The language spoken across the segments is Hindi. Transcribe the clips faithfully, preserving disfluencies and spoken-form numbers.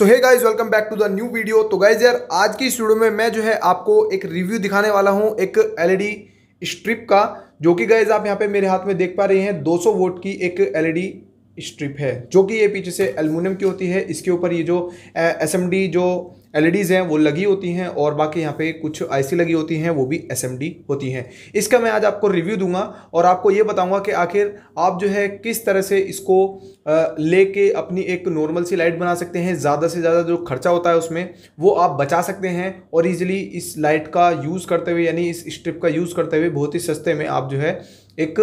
So hey guys welcome back to the new video. तो गाइज यार आज की स्टूडियो में मैं जो है आपको एक रिव्यू दिखाने वाला हूं एक एलईडी स्ट्रिप का, जो कि गाइज आप यहां पे मेरे हाथ में देख पा रहे हैं दो सौ वोल्ट की एक एलईडी स्ट्रिप है, जो कि ये पीछे से एल्युमिनियम की होती है। इसके ऊपर ये जो एसएमडी जो एलईडीज़ हैं वो लगी होती हैं और बाकी यहाँ पे कुछ आईसी लगी होती हैं वो भी एसएमडी होती हैं। इसका मैं आज आपको रिव्यू दूंगा और आपको ये बताऊंगा कि आखिर आप जो है किस तरह से इसको लेके अपनी एक नॉर्मल सी लाइट बना सकते हैं। ज़्यादा से ज़्यादा जो खर्चा होता है उसमें वो आप बचा सकते हैं और ईजिली इस लाइट का यूज़ करते हुए यानी इस स्ट्रिप का यूज़ करते हुए बहुत ही सस्ते में आप जो है एक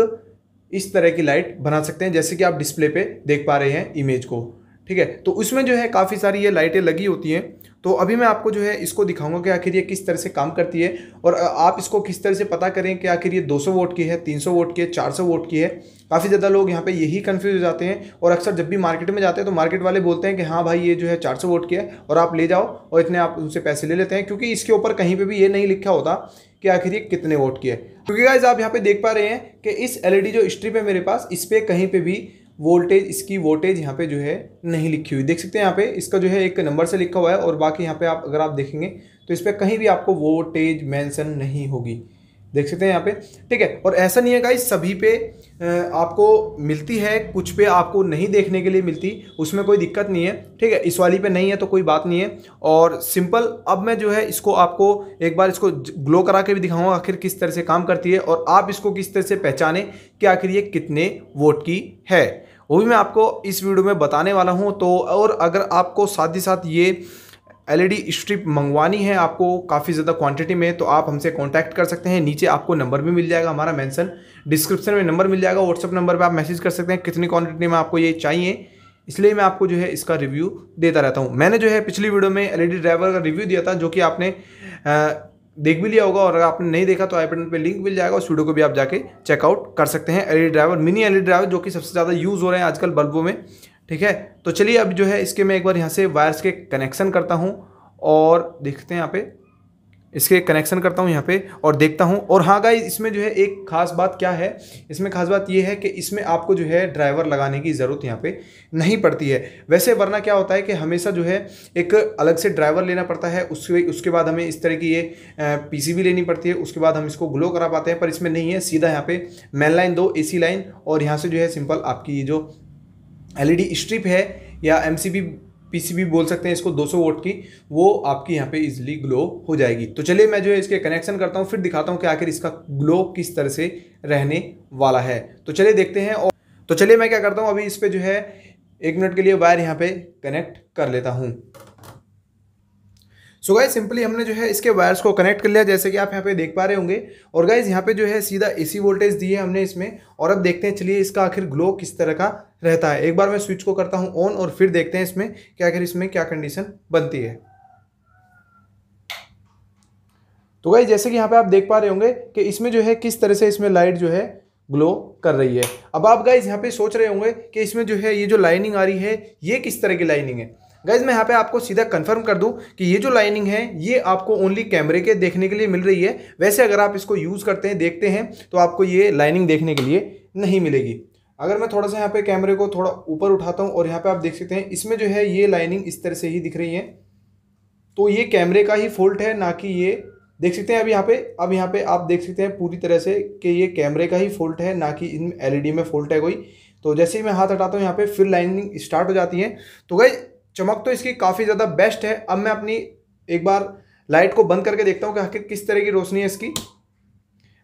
इस तरह की लाइट बना सकते हैं, जैसे कि आप डिस्प्ले पे देख पा रहे हैं इमेज को। ठीक है, तो उसमें जो है काफ़ी सारी ये लाइटें लगी होती हैं। तो अभी मैं आपको जो है इसको दिखाऊंगा कि आखिर ये किस तरह से काम करती है और आप इसको किस तरह से पता करें कि आखिर ये दो सौ वोल्ट की है, तीन सौ वोल्ट की है, चार सौ वोल्ट की है। काफ़ी ज़्यादा लोग यहाँ पे यही कंफ्यूज हो जाते हैं और अक्सर जब भी मार्केट में जाते हैं तो मार्केट वाले बोलते हैं कि हाँ भाई ये जो है चार सौ वोल्ट की है और आप ले जाओ और इतने आप उनसे पैसे ले लेते हैं, क्योंकि इसके ऊपर कहीं पर भी ये नहीं लिखा होता कि आखिर ये कितने वोल्ट की है। क्योंकि गाइस आप यहाँ पर देख पा रहे हैं कि इस एल ई डी जो स्ट्रिप है मेरे पास, इस पर कहीं पर भी वोल्टेज, इसकी वोल्टेज यहाँ पे जो है नहीं लिखी हुई। देख सकते हैं यहाँ पे इसका जो है एक नंबर से लिखा हुआ है और बाकी यहाँ पे आप अगर आप देखेंगे तो इस पर कहीं भी आपको वोल्टेज मेंशन नहीं होगी, देख सकते हैं यहाँ पे। ठीक है, और ऐसा नहीं है गाइस सभी पे आपको मिलती है, कुछ पे आपको नहीं देखने के लिए मिलती, उसमें कोई दिक्कत नहीं है। ठीक है, इस वाली पे नहीं है तो कोई बात नहीं है। और सिंपल अब मैं जो है इसको आपको एक बार इसको ग्लो करा के भी दिखाऊंगा आखिर किस तरह से काम करती है और आप इसको किस तरह से पहचाने कि आखिर ये कितने वोल्ट की है, वो भी मैं आपको इस वीडियो में बताने वाला हूं। तो और अगर आपको साथ ही साथ ये एलईडी स्ट्रिप मंगवानी है आपको काफ़ी ज़्यादा क्वांटिटी में, तो आप हमसे कांटेक्ट कर सकते हैं। नीचे आपको नंबर भी मिल जाएगा हमारा, मेंशन डिस्क्रिप्शन में नंबर मिल जाएगा। व्हाट्सअप नंबर पे आप मैसेज कर सकते हैं कितनी क्वांटिटी में आपको ये चाहिए, इसलिए मैं आपको जो है इसका रिव्यू देता रहता हूँ। मैंने जो है पिछली वीडियो में एलईडी ड्राइवर का रिव्यू दिया था, जो कि आपने देख भी लिया होगा, और अगर आपने नहीं देखा तो आई बटन पे लिंक मिल जाएगा, उस वीडियो को भी आप जाके चेकआउट कर सकते हैं। LED driver, mini LED driver, जो कि सबसे ज़्यादा यूज़ हो रहे हैं आजकल बल्बों में। ठीक है, तो चलिए अब जो है इसके मैं एक बार यहाँ से वायर्स के कनेक्शन करता हूँ और देखते हैं यहाँ पे इसके कनेक्शन करता हूँ यहाँ पे और देखता हूँ। और हाँ गाइस इसमें जो है एक खास बात क्या है, इसमें खास बात ये है कि इसमें आपको जो है ड्राइवर लगाने की ज़रूरत यहाँ पे नहीं पड़ती है। वैसे वरना क्या होता है कि हमेशा जो है एक अलग से ड्राइवर लेना पड़ता है, उसके उसके बाद हमें इस तरह की ये पीसीबी लेनी पड़ती है, उसके बाद हम इसको ग्लो करा पाते हैं। पर इसमें नहीं है, सीधा यहाँ पे मेन लाइन दो, ए सी लाइन, और यहाँ से जो है सिंपल आपकी ये जो एल ई डी स्ट्रिप है या एम सी बी पीसीबी बोल सकते हैं इसको, दो सौ वोल्ट की, वो आपकी यहाँ पे इजीली ग्लो हो जाएगी। तो चलिए मैं जो है इसके कनेक्शन करता हूँ, फिर दिखाता हूँ कि आखिर इसका ग्लो किस तरह से रहने वाला है। तो चलिए देखते हैं। और तो चलिए मैं क्या करता हूँ, अभी इस पे जो है एक मिनट के लिए वायर यहाँ पे कनेक्ट कर लेता हूँ। सो गाइज सिंपली हमने जो है इसके वायर्स को कनेक्ट कर लिया, जैसे कि आप यहाँ पे देख पा रहे होंगे। और गाइज यहाँ पे जो है सीधा एसी वोल्टेज दी है हमने इसमें, और अब देखते हैं चलिए इसका आखिर ग्लो किस तरह का रहता है। एक बार मैं स्विच को करता हूँ ऑन और फिर देखते हैं इसमें कि आखिर इसमें क्या कंडीशन बनती है। तो गाइज जैसे कि यहाँ पे आप देख पा रहे होंगे कि इसमें जो है किस तरह से इसमें लाइट जो है ग्लो कर रही है। अब आप गाइज यहाँ पे सोच रहे होंगे कि इसमें जो है ये जो लाइनिंग आ रही है ये किस तरह की लाइनिंग है। गाइज मैं यहाँ पे आपको सीधा कंफर्म कर दूं कि ये जो लाइनिंग है ये आपको ओनली कैमरे के देखने के लिए मिल रही है। वैसे अगर आप इसको यूज़ करते हैं, देखते हैं, तो आपको ये लाइनिंग देखने के लिए नहीं मिलेगी। अगर मैं थोड़ा सा यहाँ पे कैमरे को थोड़ा ऊपर उठाता हूँ और यहाँ पे आप देख सकते हैं इसमें जो है ये लाइनिंग इस तरह से ही दिख रही है, तो ये कैमरे का ही फॉल्ट है, ना कि ये देख सकते हैं अब यहाँ पे अब यहाँ पे आप देख सकते हैं पूरी तरह से कि ये कैमरे का ही फॉल्ट है, ना कि इन एलईडी में फॉल्ट है कोई। तो जैसे ही मैं हाथ हटाता हूँ यहाँ पे फिर लाइनिंग स्टार्ट हो जाती है। तो गाइज चमक तो इसकी काफ़ी ज़्यादा बेस्ट है। अब मैं अपनी एक बार लाइट को बंद करके देखता हूँ कि आखिर किस तरह की रोशनी है इसकी।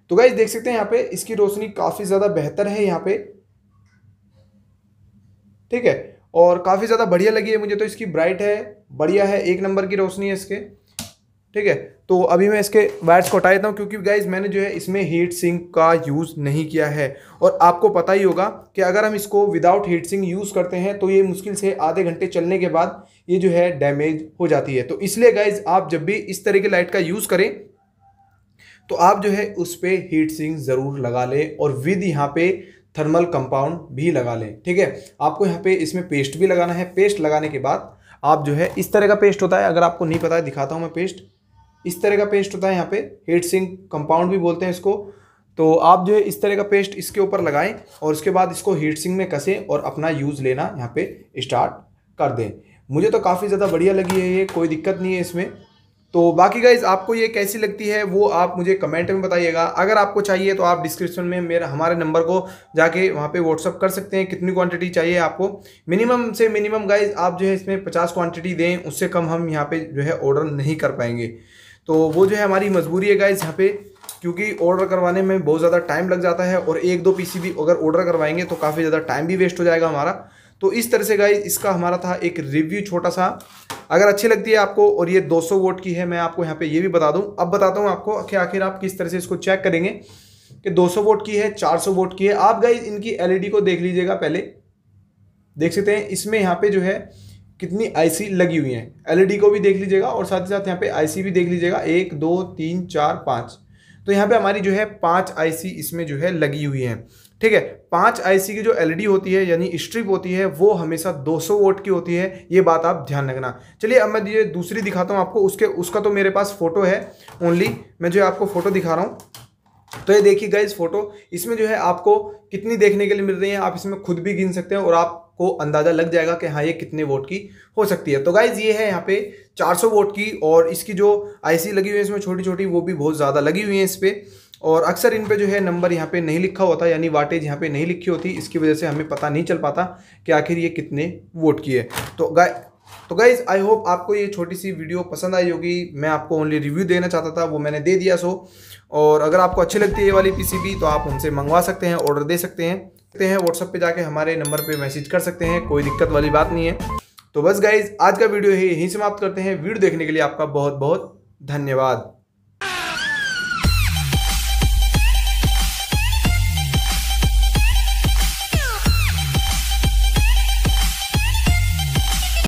तो गाइज देख सकते हैं यहाँ पे इसकी रोशनी काफ़ी ज़्यादा बेहतर है यहाँ पे। ठीक है, और काफ़ी ज़्यादा बढ़िया लगी है मुझे, तो इसकी ब्राइट है, बढ़िया है, एक नंबर की रोशनी है इसके। ठीक है, तो अभी मैं इसके वायर्स को हटा देता हूँ, क्योंकि गाइज मैंने जो है इसमें हीट सिंक का यूज़ नहीं किया है। और आपको पता ही होगा कि अगर हम इसको विदाउट हीट सिंक यूज़ करते हैं तो ये मुश्किल से आधे घंटे चलने के बाद ये जो है डैमेज हो जाती है। तो इसलिए गाइज आप जब भी इस तरह की लाइट का यूज़ करें तो आप जो है उस पर हीट सिंक ज़रूर लगा लें और विद यहाँ पे थर्मल कंपाउंड भी लगा लें। ठीक है, आपको यहाँ पे इसमें पेस्ट भी लगाना है। पेस्ट लगाने के बाद आप जो है इस तरह का पेस्ट होता है, अगर आपको नहीं पता है दिखाता हूँ मैं, पेस्ट इस तरह का पेस्ट होता है यहाँ पे, हीट सिंक कंपाउंड भी बोलते हैं इसको। तो आप जो है इस तरह का पेस्ट इसके ऊपर लगाएं और उसके बाद इसको हीट सिंक में कसें और अपना यूज़ लेना यहाँ पे स्टार्ट कर दें। मुझे तो काफ़ी ज़्यादा बढ़िया लगी है ये, कोई दिक्कत नहीं है इसमें। तो बाकी गाइज़ आपको ये कैसी लगती है वो आप मुझे कमेंट में बताइएगा। अगर आपको चाहिए तो आप डिस्क्रिप्शन में मेरा हमारे नंबर को जाके वहाँ पे व्हाट्सअप कर सकते हैं कितनी क्वांटिटी चाहिए आपको। मिनिमम से मिनिमम गाइज़ आप जो है इसमें पचास क्वांटिटी दें, उससे कम हम यहाँ पे जो है ऑर्डर नहीं कर पाएंगे। तो वो जो है हमारी मजबूरी है गाइज़ यहाँ पर, क्योंकि ऑर्डर करवाने में बहुत ज़्यादा टाइम लग जाता है और एक दो पीसी भी अगर ऑर्डर करवाएंगे तो काफ़ी ज़्यादा टाइम भी वेस्ट हो जाएगा हमारा। तो इस तरह से गाइज इसका हमारा था एक रिव्यू छोटा सा। अगर अच्छी लगती है आपको और ये दो सौ वोट की है, मैं आपको यहाँ पे ये भी बता दूँ, अब बताता हूँ आपको कि आखिर आप किस तरह से इसको चेक करेंगे कि दो सौ वोट की है, चार सौ वोट की है। आप गाइज इनकी एलईडी को देख लीजिएगा, पहले देख सकते हैं इसमें यहाँ पे जो है कितनी आईसी लगी हुई है। एलईडी को भी देख लीजिएगा और साथ ही साथ यहाँ पे आईसी भी देख लीजिएगा, एक दो तीन चार पाँच। तो यहाँ पे हमारी जो है पाँच आईसी इसमें जो है लगी हुई है, ठीक है। पाँच आईसी की जो एलईडी होती है यानी स्ट्रिप होती है वो हमेशा दो सौ वोट की होती है, ये बात आप ध्यान रखना। चलिए अब मैं ये दूसरी दिखाता हूँ आपको, उसके उसका तो मेरे पास फोटो है ओनली, मैं जो है आपको फ़ोटो दिखा रहा हूँ। तो ये देखिए गाइज फ़ोटो, इसमें जो है आपको कितनी देखने के लिए मिल रही है, आप इसमें खुद भी गिन सकते हैं और आपको अंदाज़ा लग जाएगा कि हाँ ये कितने वोट की हो सकती है। तो गाइज ये है यहाँ पे चार सौ वोट की और इसकी जो आईसी लगी हुई है इसमें छोटी छोटी वो भी बहुत ज़्यादा लगी हुई है इस पर। और अक्सर इन पे जो है नंबर यहाँ पे नहीं लिखा होता, यानी वाटेज यहाँ पे नहीं लिखी होती, इसकी वजह से हमें पता नहीं चल पाता कि आखिर ये कितने वोट की है। तो गाय तो गाइज़ आई होप आपको ये छोटी सी वीडियो पसंद आई होगी। मैं आपको ओनली रिव्यू देना चाहता था वो मैंने दे दिया सो। और अगर आपको अच्छी लगती है ये वाली पीसीबी तो आप हमसे मंगवा सकते हैं, ऑर्डर दे सकते हैं सकते हैं व्हाट्सअप पर जाके हमारे नंबर पर मैसेज कर सकते हैं, कोई दिक्कत वाली बात नहीं है। तो बस गाइज़ आज का वीडियो यही समाप्त करते हैं। वीडियो देखने के लिए आपका बहुत बहुत धन्यवाद।